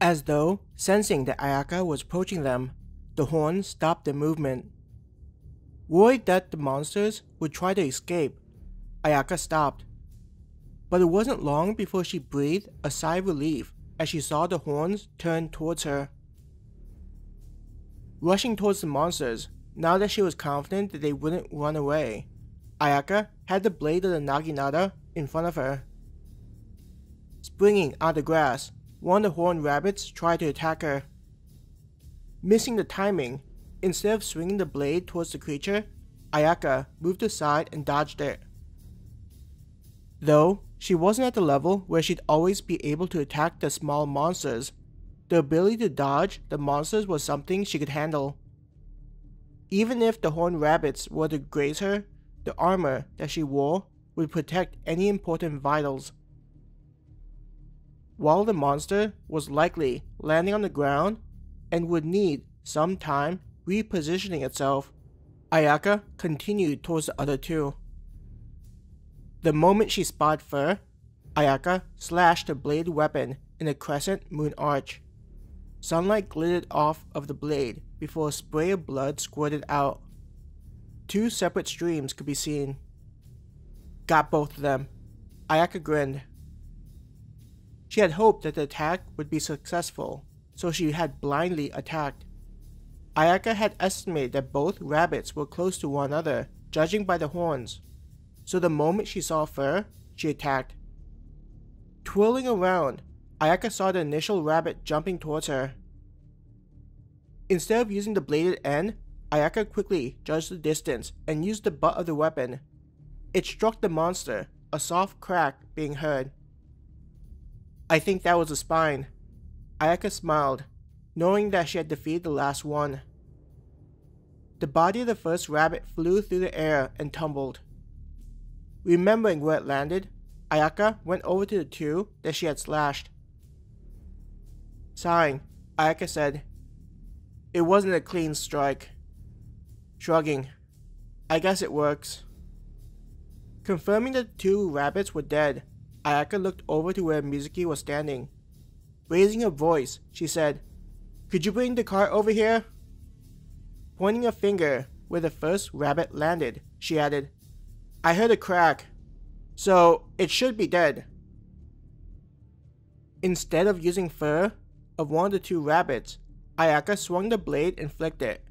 As though, sensing that Ayaka was approaching them, the horn stopped their movement. Worried that the monsters would try to escape, Ayaka stopped. But it wasn't long before she breathed a sigh of relief as she saw the horns turn towards her. Rushing towards the monsters, now that she was confident that they wouldn't run away, Ayaka had the blade of the Naginata in front of her. Springing out of the grass, one of the horned rabbits tried to attack her. Missing the timing, instead of swinging the blade towards the creature, Ayaka moved aside and dodged it. Though she wasn't at the level where she'd always be able to attack the small monsters, the ability to dodge the monsters was something she could handle. Even if the horned rabbits were to graze her, the armor that she wore would protect any important vitals. While the monster was likely landing on the ground and would need some time repositioning itself, Ayaka continued towards the other two. The moment she spotted fur, Ayaka slashed her blade weapon in a crescent moon arch. Sunlight glittered off of the blade before a spray of blood squirted out. Two separate streams could be seen. Got both of them. Ayaka grinned. She had hoped that the attack would be successful, so she had blindly attacked. Ayaka had estimated that both rabbits were close to one another, judging by the horns. So the moment she saw fur, she attacked. Twirling around, Ayaka saw the initial rabbit jumping towards her. Instead of using the bladed end, Ayaka quickly judged the distance and used the butt of the weapon. It struck the monster, a soft crack being heard. "I think that was a spine." Ayaka smiled, knowing that she had defeated the last one. The body of the first rabbit flew through the air and tumbled. Remembering where it landed, Ayaka went over to the two that she had slashed. Sighing, Ayaka said, "It wasn't a clean strike." Shrugging, "I guess it works." Confirming that the two rabbits were dead, Ayaka looked over to where Mizuki was standing. Raising her voice, she said, "Could you bring the cart over here?" Pointing a finger where the first rabbit landed, she added, "I heard a crack, so it should be dead." Instead of using fur of one of the two rabbits, Ayaka swung the blade and flicked it.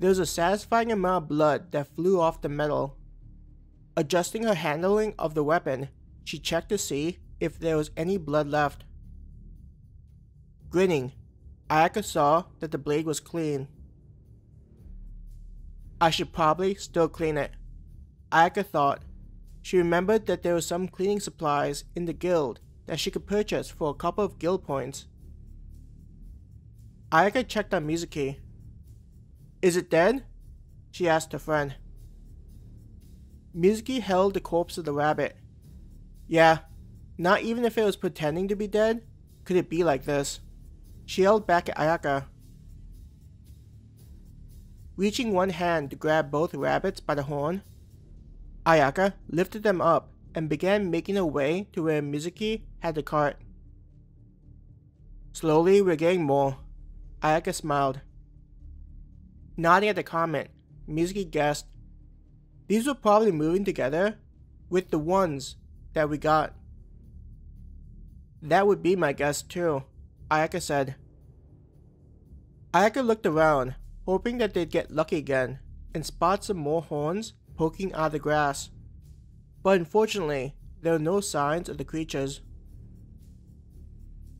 There was a satisfying amount of blood that flew off the metal. Adjusting her handling of the weapon, she checked to see if there was any blood left. Grinning, Ayaka saw that the blade was clean. "I should probably still clean it," Ayaka thought. She remembered that there were some cleaning supplies in the guild that she could purchase for a couple of guild points. Ayaka checked on Mizuki. "Is it dead?" she asked her friend. Mizuki held the corpse of the rabbit. "Yeah, not even if it was pretending to be dead, could it be like this?" she yelled back at Ayaka. Reaching one hand to grab both rabbits by the horn, Ayaka lifted them up and began making her way to where Mizuki had the cart. "Slowly we're getting more," Ayaka smiled. Nodding at the comment, Mizuki guessed, "These were probably moving together with the ones that we got." "That would be my guess too," Ayaka said. Ayaka looked around, hoping that they'd get lucky again and spot some more horns poking out of the grass, but unfortunately, there were no signs of the creatures.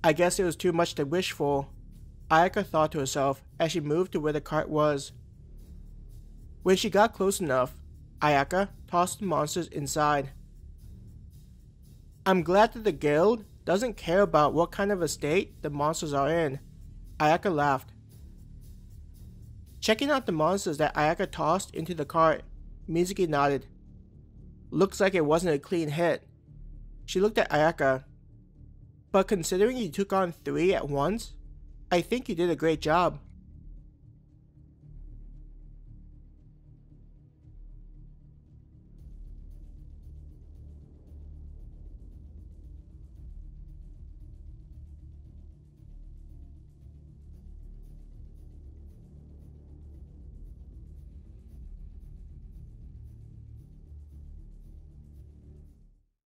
"I guess it was too much to wish for," Ayaka thought to herself as she moved to where the cart was. When she got close enough, Ayaka tossed the monsters inside. "I'm glad that the guild doesn't care about what kind of a state the monsters are in," Ayaka laughed. Checking out the monsters that Ayaka tossed into the cart, Mizuki nodded. "Looks like it wasn't a clean hit." She looked at Ayaka. "But considering you took on three at once, I think you did a great job."